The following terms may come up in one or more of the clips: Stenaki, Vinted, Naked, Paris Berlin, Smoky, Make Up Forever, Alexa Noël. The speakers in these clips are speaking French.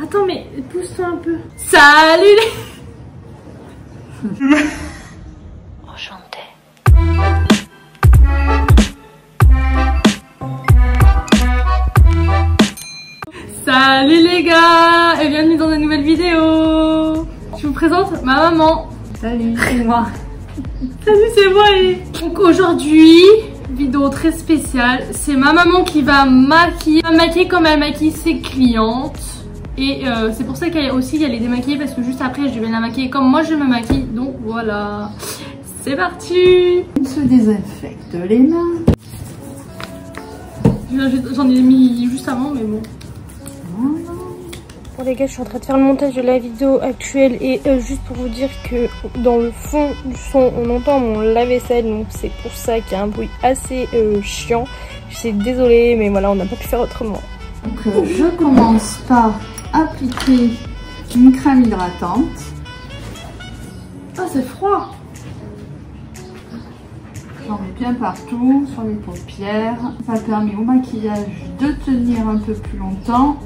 Attends, mais pousse-toi un peu. Salut les... Enchanté. Salut les gars et bienvenue dans une nouvelle vidéo. Je vous présente ma maman. Salut, c'est moi. Salut, c'est moi. Donc aujourd'hui... vidéo très spéciale, c'est ma maman qui va maquiller comme elle maquille ses clientes et c'est pour ça qu'elle aussi elle est démaquillée parce que juste après je vais la maquiller comme moi je me maquille, donc voilà, c'est parti. On se désinfecte les mains, j'en ai mis juste avant mais bon. Bon les gars, je suis en train de faire le montage de la vidéo actuelle et juste pour vous dire que dans le fond du son on entend mon lave-vaisselle, donc c'est pour ça qu'il y a un bruit assez chiant. Je suis désolée mais voilà, on n'a pas pu faire autrement. Donc je commence par appliquer une crème hydratante. Ah, c'est froid. J'en mets bien partout, sur les paupières. Ça permet au maquillage de tenir un peu plus longtemps.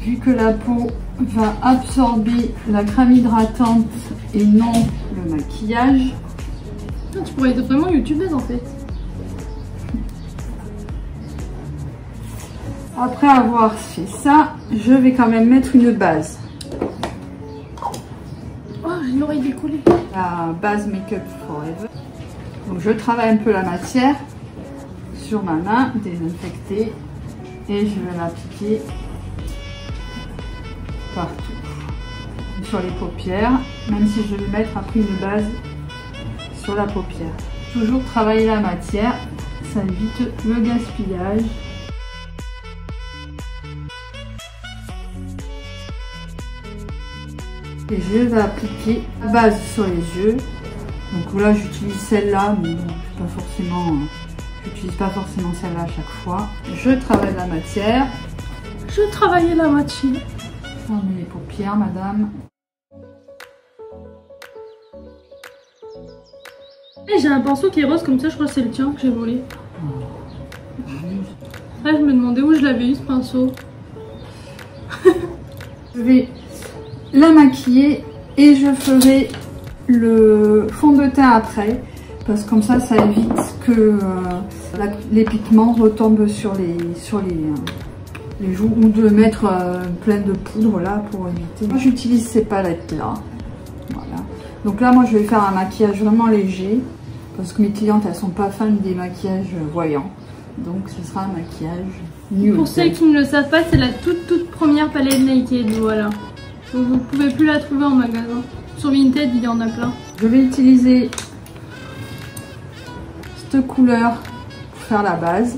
Vu que la peau va absorber la crème hydratante et non le maquillage. Tu pourrais être vraiment youtubeuse en fait. Après avoir fait ça, je vais quand même mettre une base. Oh, j'ai une oreille décollée. La base Make Up Forever. Donc je travaille un peu la matière sur ma main désinfectée et je vais l'appliquer partout, sur les paupières, même si je vais mettre après une base sur la paupière. Toujours travailler la matière, ça évite le gaspillage. Et je vais appliquer la base sur les yeux. Donc là j'utilise celle-là, mais pas forcément, j'utilise pas forcément celle-là à chaque fois. Je travaille la matière. Je travaille la matière. On met les paupières, madame. Et j'ai un pinceau qui est rose comme ça, je crois que c'est le tien que j'ai volé. Ah, je me demandais où je l'avais eu ce pinceau. Je vais la maquiller et je ferai le fond de teint après. Parce que comme ça, ça évite que les pigments retombent sur les joues, ou de mettre plein de poudre là pour éviter. Moi j'utilise ces palettes là, voilà. Donc là moi je vais faire un maquillage vraiment léger parce que mes clientes elles sont pas fans des maquillages voyants, donc ce sera un maquillage nude. Pour celles qui ne le savent pas, c'est la toute première palette Naked, voilà. Donc vous pouvez plus la trouver en magasin. Sur Vinted il y en a plein. Je vais utiliser cette couleur pour faire la base.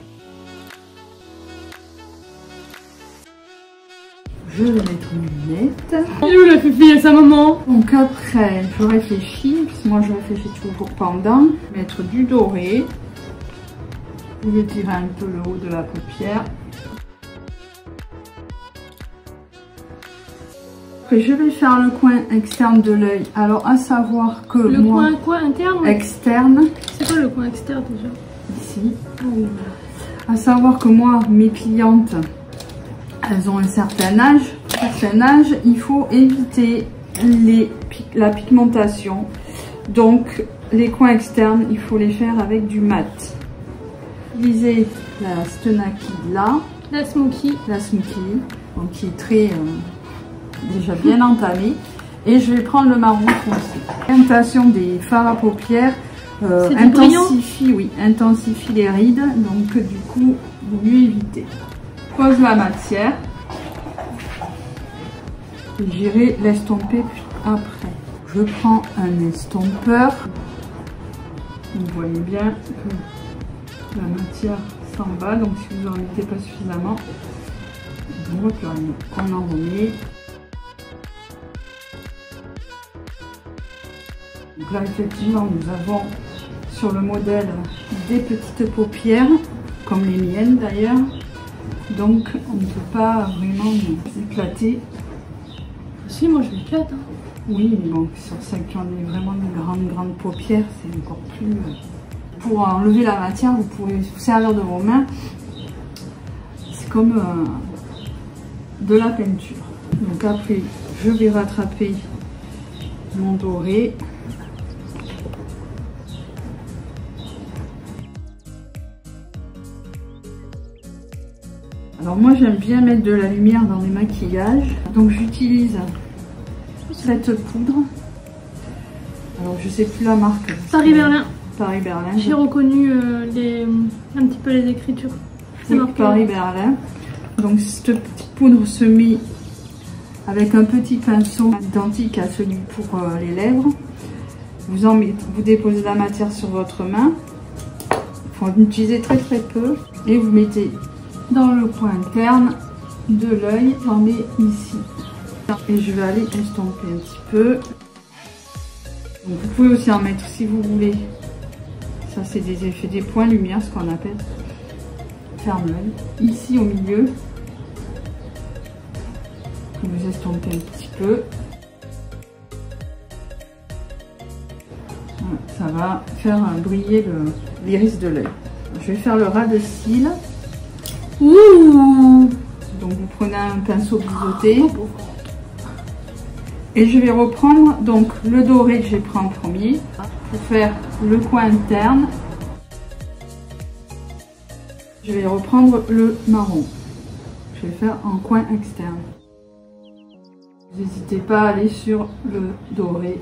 Je vais mettre une lunette. Et où la pupille à sa maman? Donc après, je réfléchis, parce que moi je réfléchis toujours pendant. Je vais mettre du doré. Je vais tirer un peu le haut de la paupière. Après, je vais faire le coin externe de l'œil. Alors, à savoir que le moi, coin quoi, interne? Externe. C'est quoi le coin externe déjà? Ici. À savoir que moi, mes clientes... elles ont un certain âge. Il faut éviter la pigmentation. Donc les coins externes, il faut les faire avec du mat. Utilisez la Stenaki là. La Smoky. La Smoky, donc qui est très déjà bien entamée. Et je vais prendre le marron foncé. Pigmentation des fards à paupières intensifie les rides. Donc du coup, vaut mieux éviter. Pose la matière et j'irai l'estomper après. Je prends un estompeur. Vous voyez bien que la matière s'en va, donc si vous n'en mettez pas suffisamment, on voit plus rien. On en remet. Donc là effectivement nous avons sur le modèle des petites paupières, comme les miennes d'ailleurs. Donc on ne peut pas vraiment éclater. Si, moi je m'éclate. Hein. Oui, mais bon, sur celles qui ont vraiment de grandes paupières, c'est encore plus... Pour enlever la matière, vous pouvez vous servir de vos mains. C'est comme de la peinture. Donc après, je vais rattraper mon doré. Alors moi, j'aime bien mettre de la lumière dans les maquillages. Donc j'utilise cette poudre. Alors je sais plus la marque. Paris Berlin. Paris Berlin. J'ai reconnu un petit peu les écritures. C'est marqué Paris Berlin. Donc cette petite poudre se met avec un petit pinceau identique à celui pour les lèvres. Vous déposez la matière sur votre main. Il faut en utiliser très très peu. Et vous mettez dans le coin interne de l'œil. J'en mets ici. Et je vais aller estomper un petit peu. Donc vous pouvez aussi en mettre si vous voulez. Ça c'est des effets, des points lumière, ce qu'on appelle. Ferme l'œil. Ici au milieu. Vous estompez un petit peu. Ça va faire briller l'iris de l'œil. Je vais faire le ras de cils. Ouh! Donc vous prenez un pinceau biseauté. Et je vais reprendre donc le doré que j'ai pris en premier pour faire le coin interne. Je vais reprendre le marron. Je vais faire en coin externe. N'hésitez pas à aller sur le doré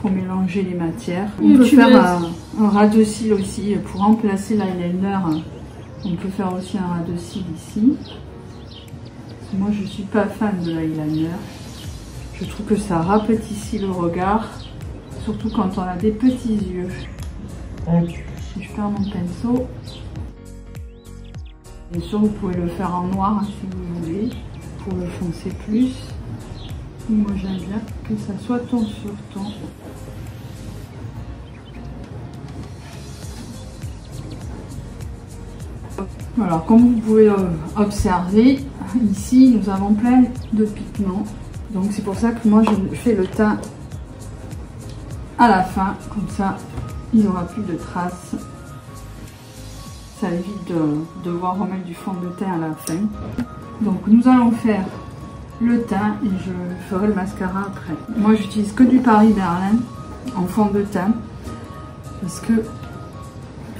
pour mélanger les matières. On peut faire un ras de cils aussi pour remplacer l'eyeliner. On peut faire aussi un ras de cils ici. Moi je ne suis pas fan de l'eyeliner. Je trouve que ça rapetit le regard, surtout quand on a des petits yeux. Si je perds mon pinceau, bien sûr vous pouvez le faire en noir si vous voulez, pour le foncer plus. Moi j'aime bien que ça soit ton sur ton. Alors comme vous pouvez observer, ici nous avons plein de pigments. Donc c'est pour ça que moi je fais le teint à la fin, comme ça il n'y aura plus de traces. Ça évite de devoir remettre du fond de teint à la fin. Donc nous allons faire le teint et je ferai le mascara après. Moi j'utilise que du Paris Berlin en fond de teint parce que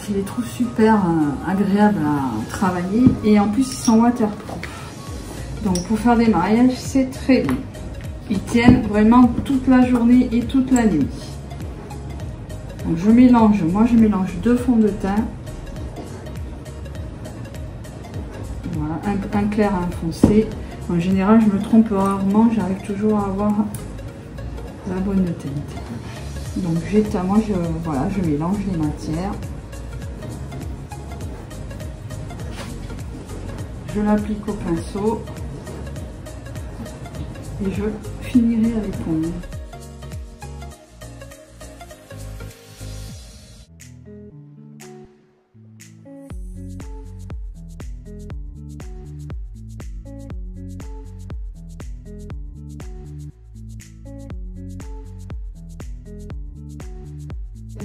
je les trouve super agréables à travailler et en plus ils sont waterproof. Donc pour faire des mariages c'est très bien. Ils tiennent vraiment toute la journée et toute la nuit. Donc je mélange, moi je mélange deux fonds de teint. Voilà, un clair et un foncé. En général je me trompe rarement, j'arrive toujours à avoir la bonne teinte. Donc j'éteins, moi je mélange les matières. Je l'applique au pinceau. Et je finirai à l'épingle.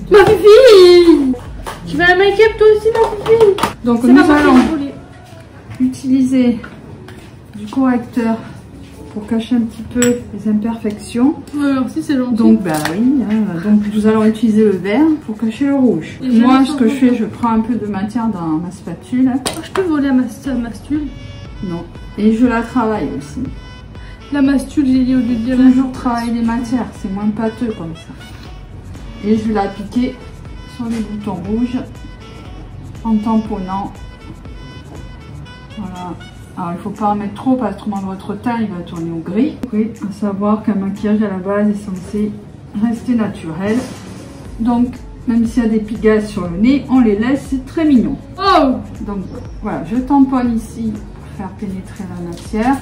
Ma fille, tu veux un make-up toi aussi ma fille? Donc nous allons utiliser du correcteur pour cacher un petit peu les imperfections. Ouais, si c'est gentil. Donc bah oui, donc nous allons utiliser le vert pour cacher le rouge. Et moi ce que je fais, je prends un peu de matière dans ma spatule. Oh, je peux voler ma spatule? Non. Et je la travaille aussi. La mastule, j'ai dit au lieu de dire. Toujours travailler les matières, c'est moins pâteux comme ça. Et je vais l'appliquer sur les boutons rouges en tamponnant. Voilà. Alors il ne faut pas en mettre trop parce que autrement votre teint il va tourner au gris. Oui, à savoir qu'un maquillage à la base est censé rester naturel. Donc même s'il y a des pigases sur le nez, on les laisse, c'est très mignon. Oh! Donc voilà, je tamponne ici pour faire pénétrer la matière.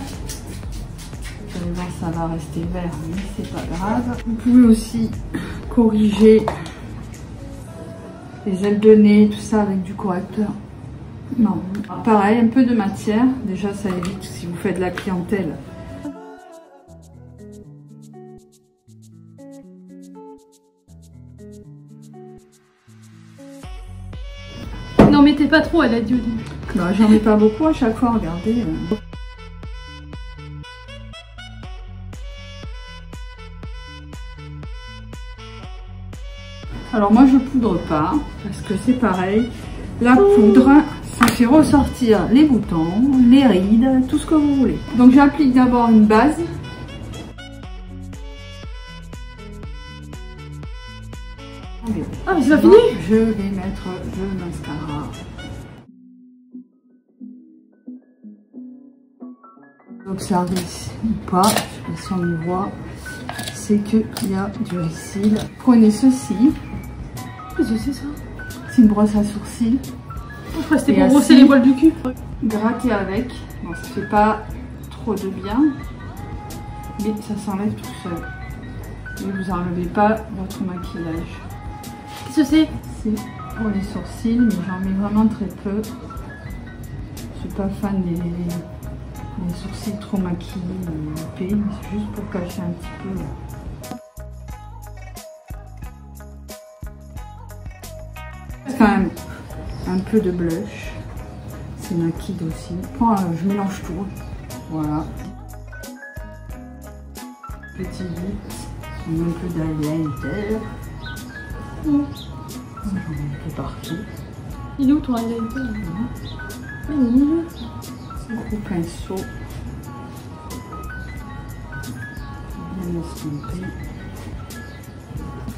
Ça va rester vert, mais c'est pas grave. Vous pouvez aussi corriger les ailes de nez, tout ça avec du correcteur. Non. Pareil, un peu de matière. Déjà, ça évite si vous faites de la clientèle. N'en mettez pas trop, elle a dit au début. Non, j'en mets pas beaucoup à chaque fois, regardez. Alors moi je poudre pas parce que c'est pareil, la poudre ça fait ressortir les boutons, les rides, tout ce que vous voulez. Donc j'applique d'abord une base. Ah mais c'est pas fini. Je vais mettre le mascara. L'observez ou pas, je sais pas si on le voit, c'est qu'il y a du récil. Prenez ceci. Qu'est-ce que c'est ça? C'est une brosse à sourcils. Pourquoi c'était pour brosser les voiles du cul? Gratter avec. Bon, ça fait pas trop de bien, mais ça s'enlève tout seul. Ne vous enlevez pas votre maquillage. Qu'est-ce que c'est? C'est pour les sourcils, mais j'en mets vraiment très peu. Je suis pas fan des... les sourcils trop maquillés, c'est juste pour cacher un petit peu. C'est quand même un peu de blush. C'est Naked aussi. Bon, je mélange tout. Voilà. Petit bit. Un peu d'highlighter. J'en mets un peu partout. Il est où ton highlighter? Gros pinceau, bien estomper.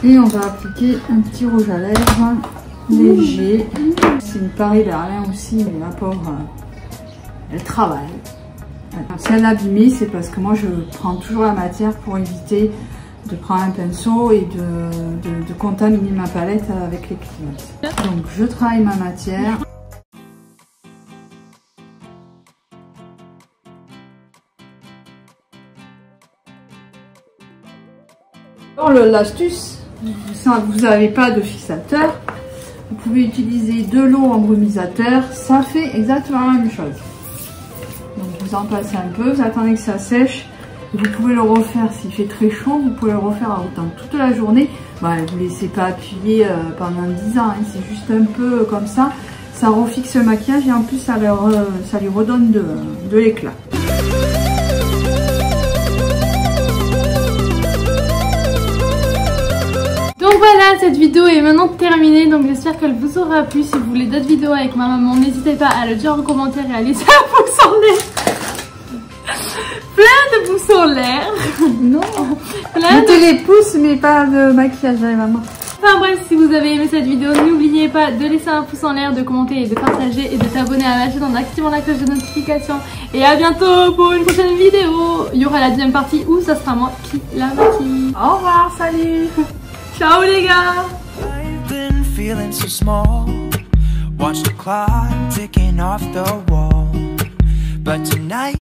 Et on va appliquer un petit rouge à lèvres léger. C'est une Paris Berlin aussi, mais la pauvre, elle travaille. Si elle abîmée, c'est parce que moi je prends toujours la matière pour éviter de prendre un pinceau et de contaminer ma palette avec les clients. Donc je travaille ma matière. L'astuce, vous n'avez pas de fixateur, vous pouvez utiliser de l'eau en brumisateur, ça fait exactement la même chose. Donc vous en passez un peu, vous attendez que ça sèche, vous pouvez le refaire s'il fait très chaud, vous pouvez le refaire dans toute la journée. Bah, vous ne laissez pas appuyer pendant 10 ans, hein, c'est juste un peu comme ça, ça refixe le maquillage et en plus ça lui redonne de l'éclat. Voilà, cette vidéo est maintenant terminée, donc j'espère qu'elle vous aura plu. Si vous voulez d'autres vidéos avec ma maman, n'hésitez pas à le dire en commentaire et à laisser un pouce en l'air. Plein de pouces en l'air. Non, mettez les pouces mais pas de maquillage à maman. Enfin bref, si vous avez aimé cette vidéo, n'oubliez pas de laisser un pouce en l'air, de commenter et de partager et de t'abonner à ma chaîne en activant la cloche de notification. Et à bientôt pour une prochaine vidéo. Il y aura la deuxième partie où ça sera moi qui la maquille. Au revoir, salut. Ciao les gars. I've been feeling so small. Watch the clock ticking off the wall. But tonight